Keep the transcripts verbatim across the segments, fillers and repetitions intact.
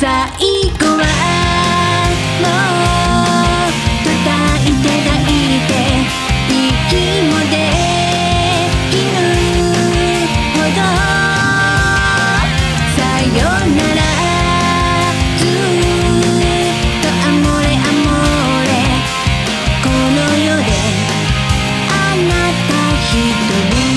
最後はもう叩いて泣いて息もできるほどさよならずっとアモレアモレこの世であなた一人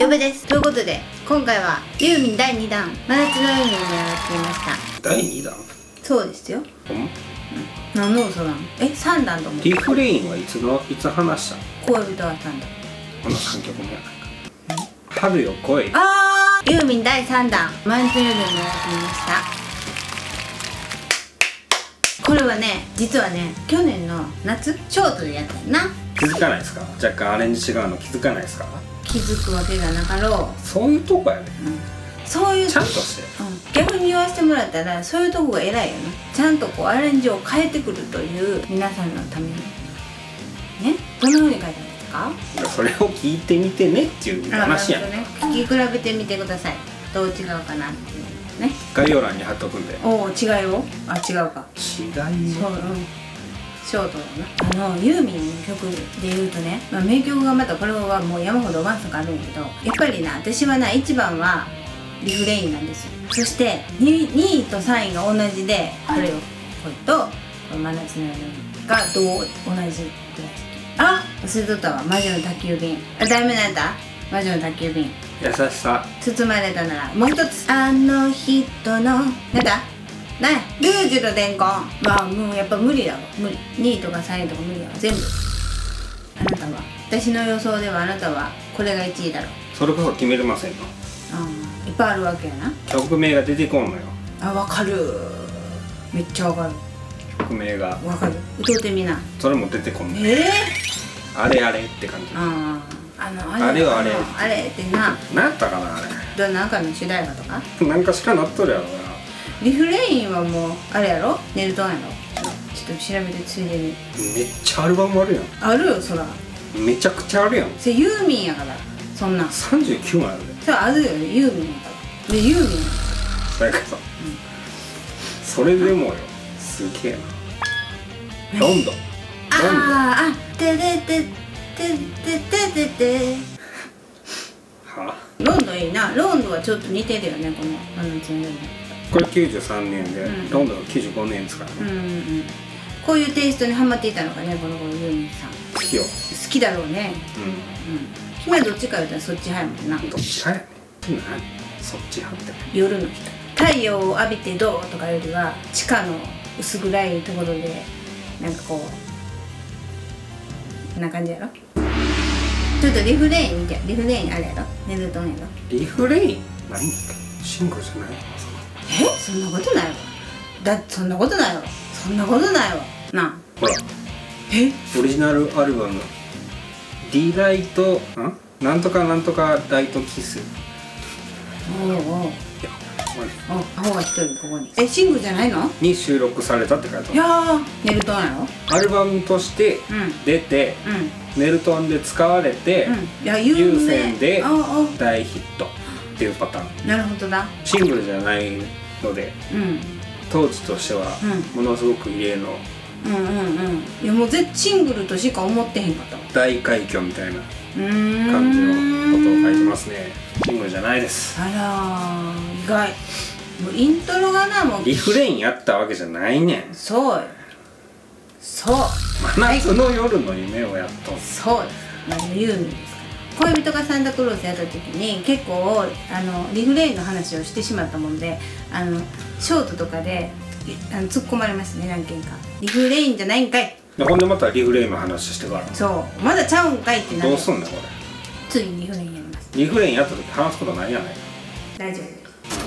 ヨベです。ということで今回はユーミンだいにだん「真夏のユーミン」にやってみました。だいにだんそうですよ。うん、何の嘘なの。えさんだんと思う。リフレインはいつのいつ話したの。恋人はさんだんこの観客もやないか春よ恋。ああユーミンだいさんだん「真夏のユーミン」にやってみました。これはね実はね去年の夏ショートでやったんな。気づかないですか。若干アレンジ違うの気づかないですか。気づくわけがなかろう。そういうとこやね、うん、そういうちゃんとして、うん、逆に言わせてもらったらそういうとこが偉いよね。ちゃんとこうアレンジを変えてくるという皆さんのためにね。どのように書いてますか。それを聞いてみてねっていう話やね。聞き比べてみてください。どう違うかなっていうね概要欄に貼っとくんで。おお違いをあ違うか違いそう、うんショートのあのユーミンの曲で言うとね、まあ、名曲がまたこれはもう山ほどワンサかあるんやけど、やっぱりな私はな一番はリフレインなんですよ。そして 2, にいとさんいが同じで「春よ恋」と「真夏の夜」がどう同じぐらい。あ忘れとったわ「魔女の宅急便」。あダメなんだ「魔女の宅急便」。優しさ包まれたならもう一つ「あの人の」なんだね、ルージュの伝言は、まあ、もうやっぱ無理だわ。無理にいとかさんいとか無理だわ全部。あなたは私の予想ではあなたはこれがいちいだろ。それこそ決めれませんか。うんいっぱいあるわけやな。曲名が出てこんのよ。あわかるめっちゃわかる。曲名がわかる歌うてみな。それも出てこんの。えー、あれあれって感じ。あああのあれはあれあれってな何やったかなあれどんな赤の主題歌とか何かしらなっとるやろな。リフレインはもうあれやろ寝るとんやろ。ちょっと調べてついでにめっちゃアルバムあるやん。あるよそらめちゃくちゃあるやん。それユーミンやからそんなんさんじゅうきゅうまいあるで。それあるよねユーミンやからでユーミンそれこそ、うん、それでもよすげえなロンドンロンドンああててててててててはロンドンいいな。ロンドンはちょっと似てるよねこのななつめもこれきゅうじゅうさんねんで、うん、ロンドンはきゅうじゅうごねんですからね、うんうん、こういうテイストにハマっていたのかねこの子のユーミンさん好きよ好きだろうね。うん、うん、姫どっちか言ったらそっち派やもんな。どっち派やねんそっち派って夜の人太陽を浴びてどうとかよりは地下の薄暗いところでなんかこうこんな感じやろ。ちょっとリフレイン見てリフレインあれやろ寝るとんやろ。リフレイン何シングルじゃないの。えそんなことないわだってそんなことないわそんなことないわなあほらえオリジナルアルバム「D ライト」んなんとかなんとかライトキスおうおういやおうアホが一人ここにえシングルじゃないのに収録されたって書いてある。いや寝るとんやろアルバムとして出て、ネルトンで使われて、有線で大ヒットっていうパターン。なるほどだ。シングルじゃないので、当時としてはものすごく異例の。うんうんうん。いやもう絶対シングルとしか思ってへんかった。大快挙みたいな感じのことを書いてますね。シングルじゃないです。あら意外。もうイントロがなもう。リフレインやったわけじゃないねん。そうよ。そう真夏の夜の夢をやっとん、はい、そうですユーミンですから恋人がサンタクロースやった時に結構あのリフレインの話をしてしまったもんであのショートとかであの突っ込まれましたね何件か。リフレインじゃないんかい。ほんでまたリフレインの話してからそうまだちゃうんかいってなる。どうすんだこれついにリフレインやります。リフレインやった時話すことないやない大丈夫で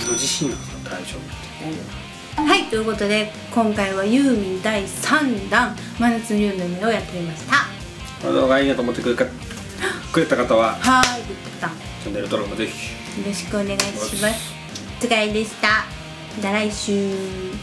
す自信なんですか大丈夫大丈夫はい、ということで今回はユーミンだいさんだん「真夏の夜の夢」をやってみました。この動画いいなと思ってくれた方ははいグッドボタンチャンネル登録もぜひよろしくお願いします。つがいでした。また来週。